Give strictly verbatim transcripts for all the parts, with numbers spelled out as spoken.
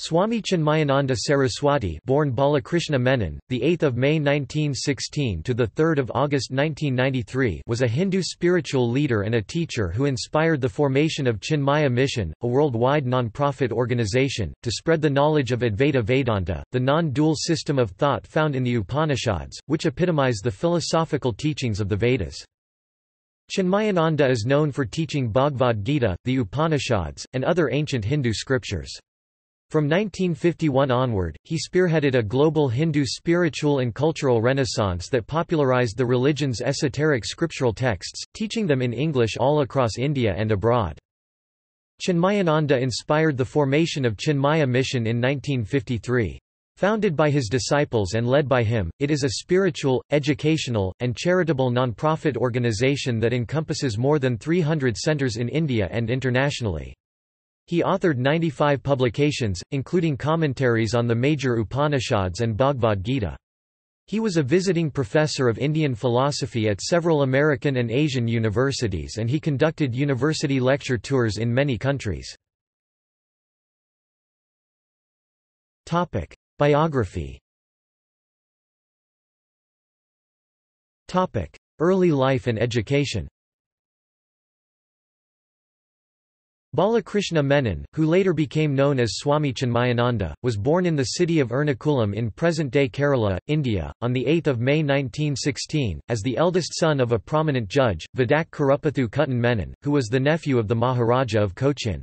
Swami Chinmayananda Saraswati, born Balakrishna Menon, the eighth of May nineteen sixteen to the third of August nineteen ninety-three, was a Hindu spiritual leader and a teacher who inspired the formation of Chinmaya Mission, a worldwide non-profit organization to spread the knowledge of Advaita Vedanta, the non-dual system of thought found in the Upanishads, which epitomize the philosophical teachings of the Vedas. Chinmayananda is known for teaching Bhagavad Gita, the Upanishads, and other ancient Hindu scriptures. From nineteen fifty-one onward, he spearheaded a global Hindu spiritual and cultural renaissance that popularized the religion's esoteric scriptural texts, teaching them in English all across India and abroad. Chinmayananda inspired the formation of Chinmaya Mission in nineteen fifty-three. Founded by his disciples and led by him, it is a spiritual, educational, and charitable non-profit organization that encompasses more than three hundred centers in India and internationally. He authored ninety-five publications, including commentaries on the major Upanishads and Bhagavad Gita. He was a visiting professor of Indian philosophy at several American and Asian universities, and he conducted university lecture tours in many countries. Topic: Biography. Topic: Early life and education. Balakrishna Menon, who later became known as Swami Chinmayananda, was born in the city of Ernakulam in present-day Kerala, India, on the eighth of May nineteen sixteen, as the eldest son of a prominent judge, Vadakkarupathu Kutty Menon, who was the nephew of the Maharaja of Cochin.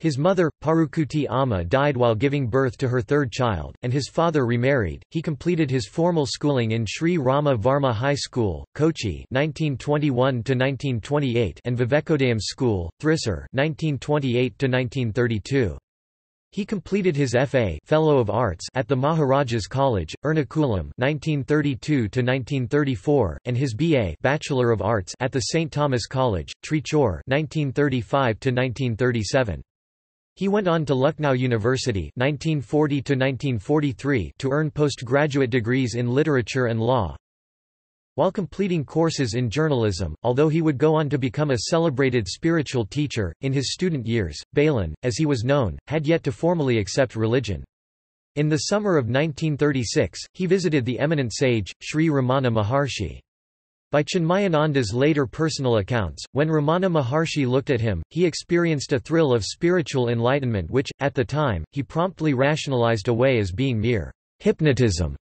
His mother, Parukutti Amma, died while giving birth to her third child, and his father remarried. He completed his formal schooling in Sri Rama Varma High School, Kochi nineteen twenty-one to nineteen twenty-eight and Vivekodayam School, Thrissur nineteen twenty-eight to nineteen thirty-two. He completed his F A Fellow of Arts at the Maharajas College, Ernakulam nineteen thirty-two to nineteen thirty-four, and his B A Bachelor of Arts at the Saint Thomas College, Trichore nineteen thirty-five to nineteen thirty-seven. He went on to Lucknow University nineteen forty to nineteen forty-three to earn postgraduate degrees in literature and law, while completing courses in journalism, although he would go on to become a celebrated spiritual teacher. In his student years, Balan, as he was known, had yet to formally accept religion. In the summer of nineteen thirty-six, he visited the eminent sage, Sri Ramana Maharshi. By Chinmayananda's later personal accounts, when Ramana Maharshi looked at him, he experienced a thrill of spiritual enlightenment which, at the time, he promptly rationalized away as being mere hypnotism.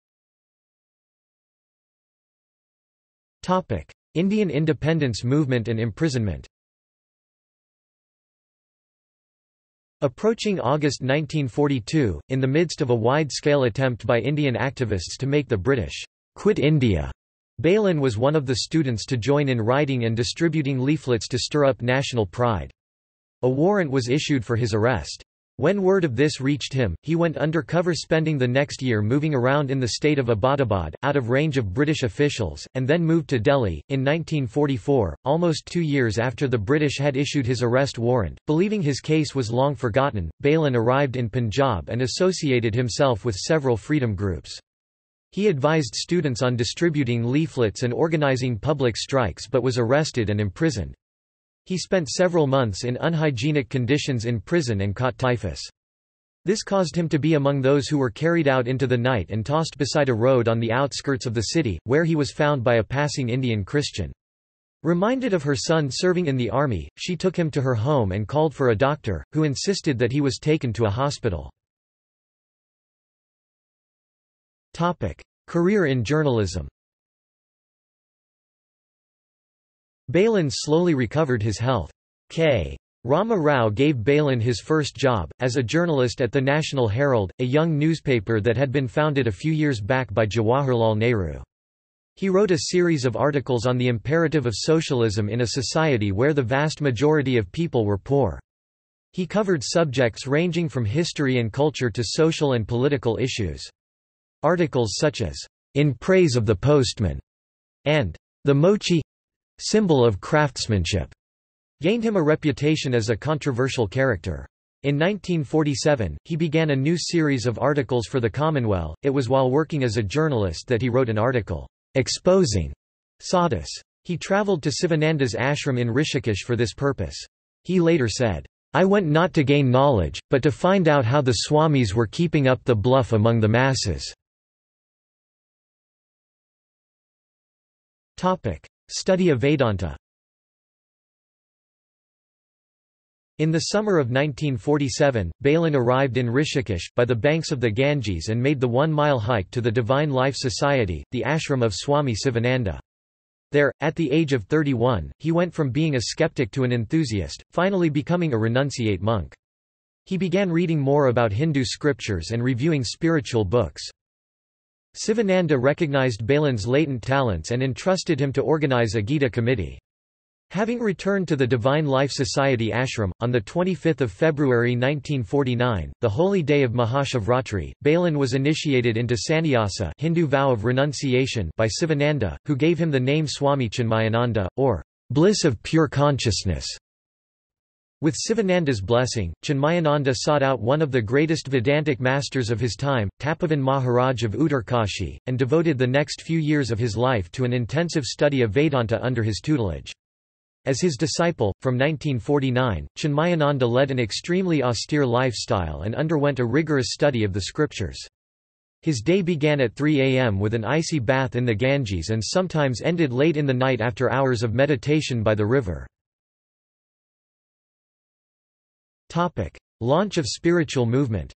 Indian independence movement and imprisonment. Approaching August nineteen forty-two, in the midst of a wide-scale attempt by Indian activists to make the British quit India, Balan was one of the students to join in writing and distributing leaflets to stir up national pride. A warrant was issued for his arrest. When word of this reached him, he went undercover, spending the next year moving around in the state of Abbottabad, out of range of British officials, and then moved to Delhi. In nineteen forty-four, almost two years after the British had issued his arrest warrant, believing his case was long forgotten, Balan arrived in Punjab and associated himself with several freedom groups. He advised students on distributing leaflets and organizing public strikes, but was arrested and imprisoned. He spent several months in unhygienic conditions in prison and caught typhus. This caused him to be among those who were carried out into the night and tossed beside a road on the outskirts of the city, where he was found by a passing Indian Christian. Reminded of her son serving in the army, she took him to her home and called for a doctor, who insisted that he was taken to a hospital. Topic: Career in journalism. Balan slowly recovered his health. K. Rama Rao gave Balan his first job, as a journalist at the National Herald, a young newspaper that had been founded a few years back by Jawaharlal Nehru. He wrote a series of articles on the imperative of socialism in a society where the vast majority of people were poor. He covered subjects ranging from history and culture to social and political issues. Articles such as "In Praise of the Postman" and "The Mochi, Symbol of Craftsmanship" gained him a reputation as a controversial character. In nineteen forty-seven, he began a new series of articles for the Commonweal. It was while working as a journalist that he wrote an article exposing sadhus. He traveled to Sivananda's ashram in Rishikesh for this purpose. He later said, I went not to gain knowledge, but to find out how the Swamis were keeping up the bluff among the masses." Study of Vedanta. In the summer of nineteen forty-seven, Balin arrived in Rishikesh, by the banks of the Ganges, and made the one-mile hike to the Divine Life Society, the ashram of Swami Sivananda. There, at the age of thirty-one, he went from being a skeptic to an enthusiast, finally becoming a renunciate monk. He began reading more about Hindu scriptures and reviewing spiritual books. Sivananda recognized Balin's latent talents and entrusted him to organize a Gita committee. Having returned to the Divine Life Society ashram, on the twenty-fifth of February nineteen forty-nine, the holy day of Mahashivratri, Balin was initiated into sannyasa, Hindu vow of renunciation, by Sivananda, who gave him the name Swami Chinmayananda, or bliss of pure consciousness. With Sivananda's blessing, Chinmayananda sought out one of the greatest Vedantic masters of his time, Tapavan Maharaj of Uttarkashi, and devoted the next few years of his life to an intensive study of Vedanta under his tutelage. As his disciple, from nineteen forty-nine, Chinmayananda led an extremely austere lifestyle and underwent a rigorous study of the scriptures. His day began at three A M with an icy bath in the Ganges and sometimes ended late in the night after hours of meditation by the river. Topic: Launch of spiritual movement.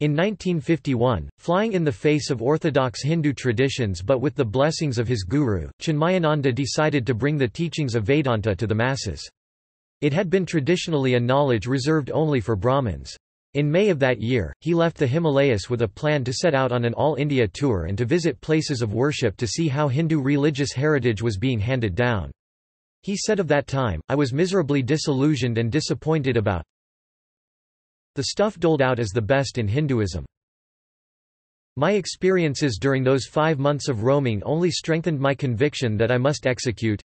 In nineteen fifty-one, flying in the face of orthodox Hindu traditions but with the blessings of his guru, Chinmayananda decided to bring the teachings of Vedanta to the masses. It had been traditionally a knowledge reserved only for Brahmins. In May of that year, he left the Himalayas with a plan to set out on an all-India tour and to visit places of worship to see how Hindu religious heritage was being handed down. He said of that time, "I was miserably disillusioned and disappointed about the stuff doled out as the best in Hinduism. My experiences during those five months of roaming only strengthened my conviction that I must execute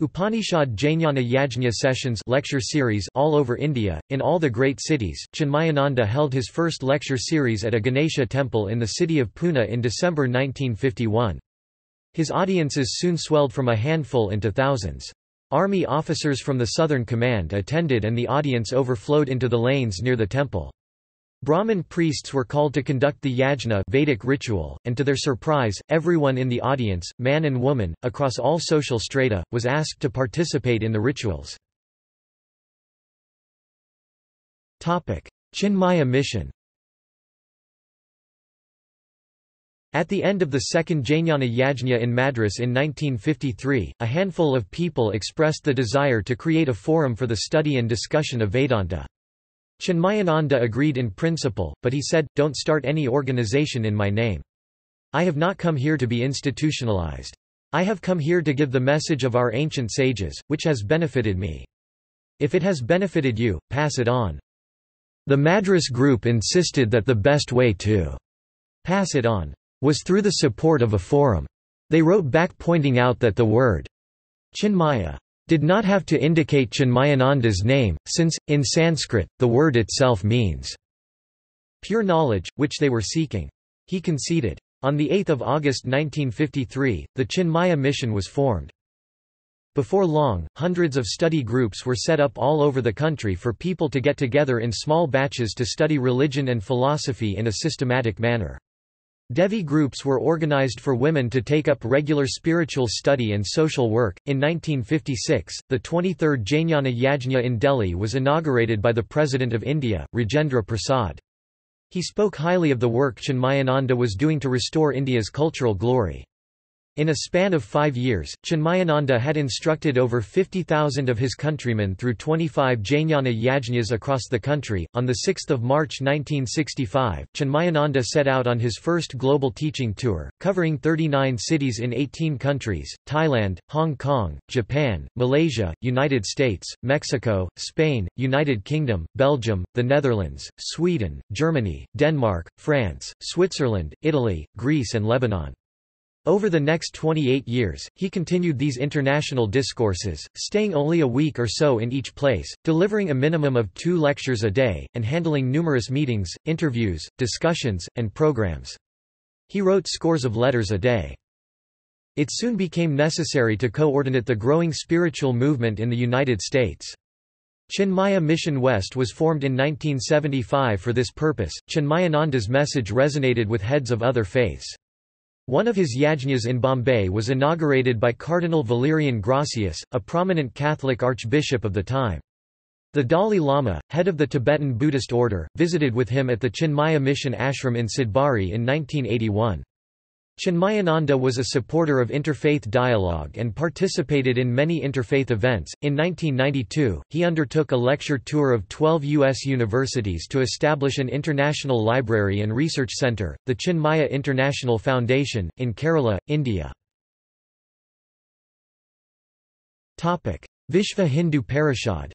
Upanishad Jnana Yajna sessions lecture series all over India, in all the great cities." Chinmayananda held his first lecture series at a Ganesha temple in the city of Pune in December nineteen fifty-one. His audiences soon swelled from a handful into thousands. Army officers from the Southern Command attended and the audience overflowed into the lanes near the temple. Brahmin priests were called to conduct the yajna Vedic ritual, and to their surprise, everyone in the audience, man and woman, across all social strata, was asked to participate in the rituals. Chinmaya Mission. At the end of the second Jnana Yajna in Madras in nineteen fifty-three, a handful of people expressed the desire to create a forum for the study and discussion of Vedanta. Chinmayananda agreed in principle, but he said, "Don't start any organization in my name. I have not come here to be institutionalized. I have come here to give the message of our ancient sages, which has benefited me. If it has benefited you, pass it on." The Madras group insisted that the best way to pass it on was through the support of a forum. They wrote back pointing out that the word Chinmaya did not have to indicate Chinmayananda's name, since, in Sanskrit, the word itself means pure knowledge, which they were seeking. He conceded. On the eighth of August nineteen fifty-three, the Chinmaya Mission was formed. Before long, hundreds of study groups were set up all over the country for people to get together in small batches to study religion and philosophy in a systematic manner. Devi groups were organized for women to take up regular spiritual study and social work. In nineteen fifty-six, the twenty-third Jnana Yajna in Delhi was inaugurated by the President of India, Rajendra Prasad. He spoke highly of the work Chinmayananda was doing to restore India's cultural glory. In a span of five years, Chinmayananda had instructed over fifty thousand of his countrymen through twenty-five Jnana Yajnas across the country. On the sixth of March nineteen sixty-five, Chinmayananda set out on his first global teaching tour, covering thirty-nine cities in eighteen countries: Thailand, Hong Kong, Japan, Malaysia, United States, Mexico, Spain, United Kingdom, Belgium, the Netherlands, Sweden, Germany, Denmark, France, Switzerland, Italy, Greece, and Lebanon. Over the next twenty-eight years, he continued these international discourses, staying only a week or so in each place, delivering a minimum of two lectures a day, and handling numerous meetings, interviews, discussions, and programs. He wrote scores of letters a day. It soon became necessary to coordinate the growing spiritual movement in the United States. Chinmaya Mission West was formed in nineteen seventy-five for this purpose. Chinmayananda's message resonated with heads of other faiths. One of his yajñas in Bombay was inaugurated by Cardinal Valerian Gracius, a prominent Catholic archbishop of the time. The Dalai Lama, head of the Tibetan Buddhist order, visited with him at the Chinmaya Mission ashram in Sidhbari in nineteen eighty-one. Chinmayananda was a supporter of interfaith dialogue and participated in many interfaith events. In nineteen ninety-two, he undertook a lecture tour of twelve U S universities to establish an international library and research center, the Chinmaya International Foundation, in Kerala, India. Topic: Vishva Hindu Parishad.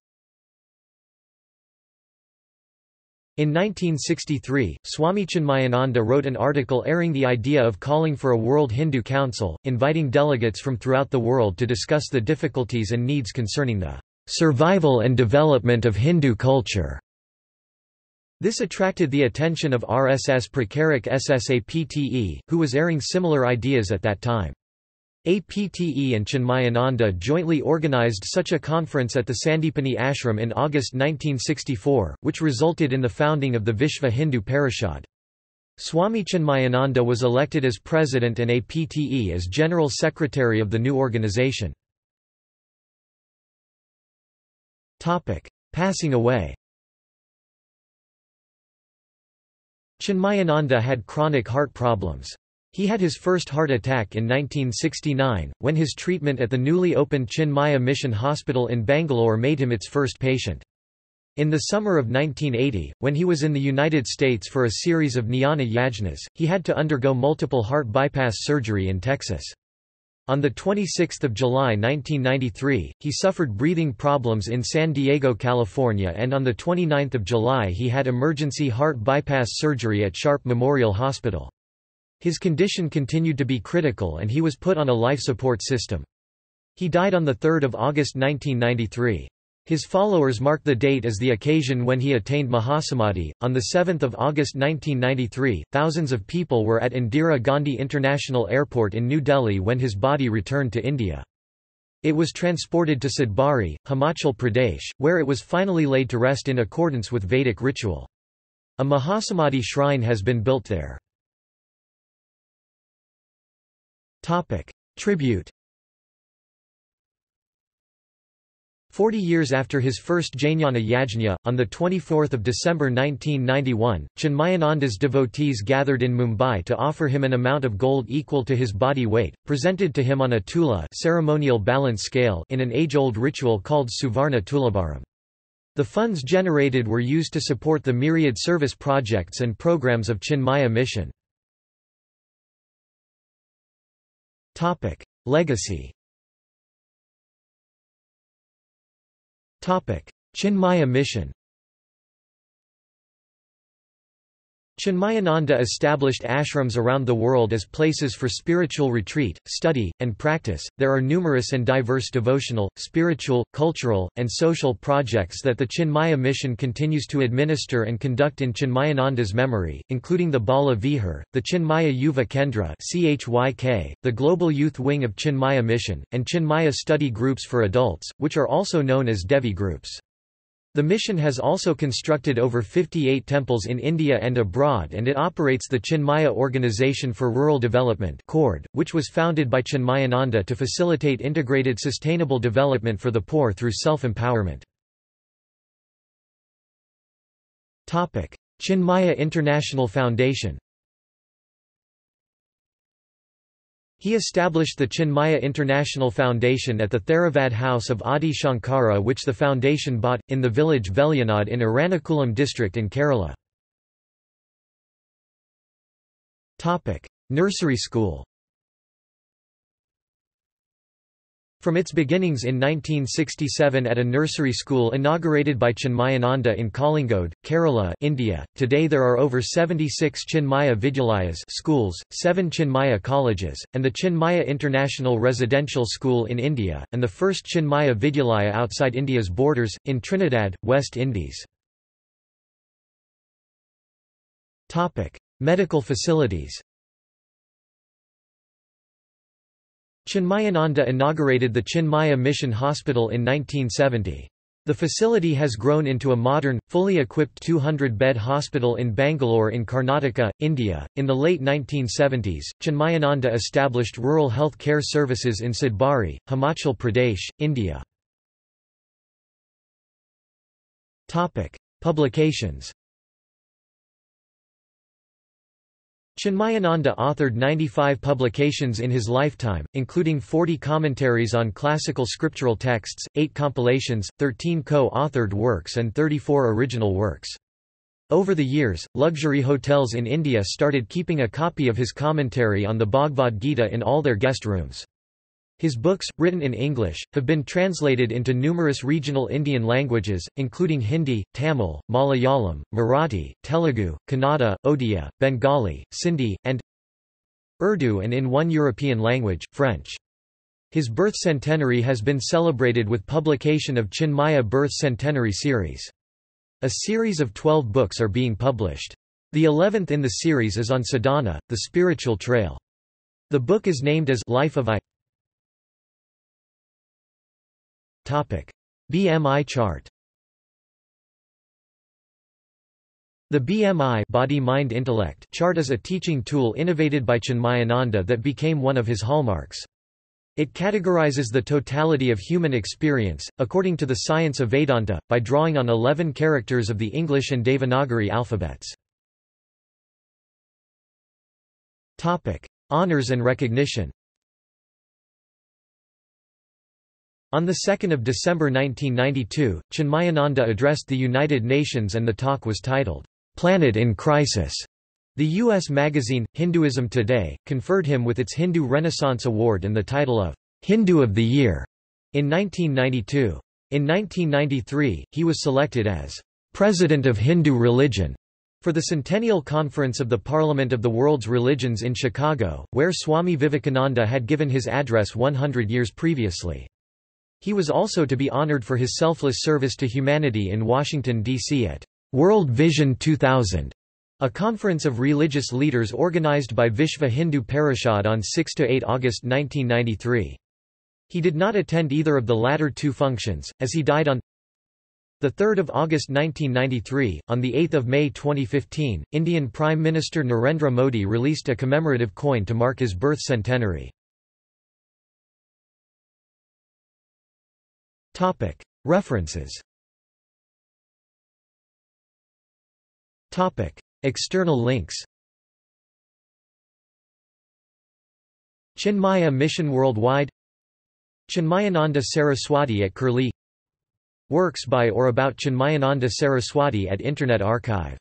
In nineteen sixty-three, Swami Chinmayananda wrote an article airing the idea of calling for a World Hindu Council, inviting delegates from throughout the world to discuss the difficulties and needs concerning the survival and development of Hindu culture. This attracted the attention of R S S Prakarak Ssapte, who was airing similar ideas at that time. A P T E and Chinmayananda jointly organized such a conference at the Sandipani ashram in August nineteen sixty-four, which resulted in the founding of the Vishva Hindu Parishad. Swami Chinmayananda was elected as president and A P T E as general secretary of the new organization. Passing away. Chinmayananda had chronic heart problems. He had his first heart attack in nineteen sixty-nine, when his treatment at the newly opened Chinmaya Mission Hospital in Bangalore made him its first patient. In the summer of nineteen eighty, when he was in the United States for a series of jnana yajnas, he had to undergo multiple heart bypass surgery in Texas. On the twenty-sixth of July nineteen ninety-three, he suffered breathing problems in San Diego, California, and on the twenty-ninth of July he had emergency heart bypass surgery at Sharp Memorial Hospital. His condition continued to be critical and he was put on a life support system. He died on the third of August nineteen ninety-three. His followers mark the date as the occasion when he attained Mahasamadhi. On the seventh of August nineteen ninety-three, thousands of people were at Indira Gandhi International Airport in New Delhi when his body returned to India. It was transported to Sidhbari, Himachal Pradesh, where it was finally laid to rest in accordance with Vedic ritual. A Mahasamadhi shrine has been built there. Topic: Tribute. Forty years after his first Jnana Yajna, on the twenty-fourth of December nineteen ninety-one, Chinmayananda's devotees gathered in Mumbai to offer him an amount of gold equal to his body weight, presented to him on a tula ceremonial balance scale in an age-old ritual called Suvarna Tulabaram. The funds generated were used to support the myriad service projects and programs of Chinmaya Mission. Topic: Legacy. Topic: Chinmaya Mission. Chinmayananda established ashrams around the world as places for spiritual retreat, study, and practice. There are numerous and diverse devotional, spiritual, cultural, and social projects that the Chinmaya Mission continues to administer and conduct in Chinmayananda's memory, including the Bala Vihar, the Chinmaya Yuva Kendra (C H Y K), the Global Youth Wing of Chinmaya Mission, and Chinmaya Study Groups for Adults, which are also known as Devi Groups. The mission has also constructed over fifty-eight temples in India and abroad, and it operates the Chinmaya Organization for Rural Development, which was founded by Chinmayananda to facilitate integrated sustainable development for the poor through self-empowerment. Chinmaya International Foundation. He established the Chinmaya International Foundation at the Theravada house of Adi Shankara, which the foundation bought, in the village Velyanad in Ernakulam district in Kerala. Nursery school. From its beginnings in nineteen sixty-seven at a nursery school inaugurated by Chinmayananda in Kalingode, Kerala, India, today there are over seventy-six Chinmaya Vidyalayas schools, seven Chinmaya colleges, and the Chinmaya International Residential School in India, and the first Chinmaya Vidyalaya outside India's borders, in Trinidad, West Indies. Medical facilities. Chinmayananda inaugurated the Chinmaya Mission Hospital in nineteen seventy. The facility has grown into a modern, fully equipped two hundred bed hospital in Bangalore in Karnataka, India. In the late nineteen seventies, Chinmayananda established rural health care services in Sidhbari, Himachal Pradesh, India. Topic: Publications. Chinmayananda authored ninety-five publications in his lifetime, including forty commentaries on classical scriptural texts, eight compilations, thirteen co-authored works and thirty-four original works. Over the years, luxury hotels in India started keeping a copy of his commentary on the Bhagavad Gita in all their guest rooms. His books, written in English, have been translated into numerous regional Indian languages, including Hindi, Tamil, Malayalam, Marathi, Telugu, Kannada, Odia, Bengali, Sindhi, and Urdu, and in one European language, French. His birth centenary has been celebrated with publication of Chinmaya Birth Centenary Series. A series of twelve books are being published. The eleventh in the series is on Sadhana, the spiritual trail. The book is named as Life of I. B M I chart. The B M I body, mind, intellect chart is a teaching tool innovated by Chinmayananda that became one of his hallmarks. It categorizes the totality of human experience, according to the science of Vedanta, by drawing on eleven characters of the English and Devanagari alphabets. Honours and recognition. On the second of December nineteen ninety-two, Chinmayananda addressed the United Nations and the talk was titled, "Planet in Crisis." The U S magazine, Hinduism Today, conferred him with its Hindu Renaissance Award and the title of "Hindu of the Year" in nineteen ninety-two. In nineteen ninety-three, he was selected as President of Hindu Religion for the Centennial Conference of the Parliament of the World's Religions in Chicago, where Swami Vivekananda had given his address one hundred years previously. He was also to be honored for his selfless service to humanity in Washington, D C at World Vision two thousand, a conference of religious leaders organized by Vishva Hindu Parishad on the sixth to eighth of August nineteen ninety-three. He did not attend either of the latter two functions, as he died on the third of August nineteen ninety-three. On the eighth of May twenty fifteen, Indian Prime Minister Narendra Modi released a commemorative coin to mark his birth centenary. References. External links. Chinmaya Mission Worldwide. Chinmayananda Saraswati at Curlie. Works by or about Chinmayananda Saraswati at Internet Archive.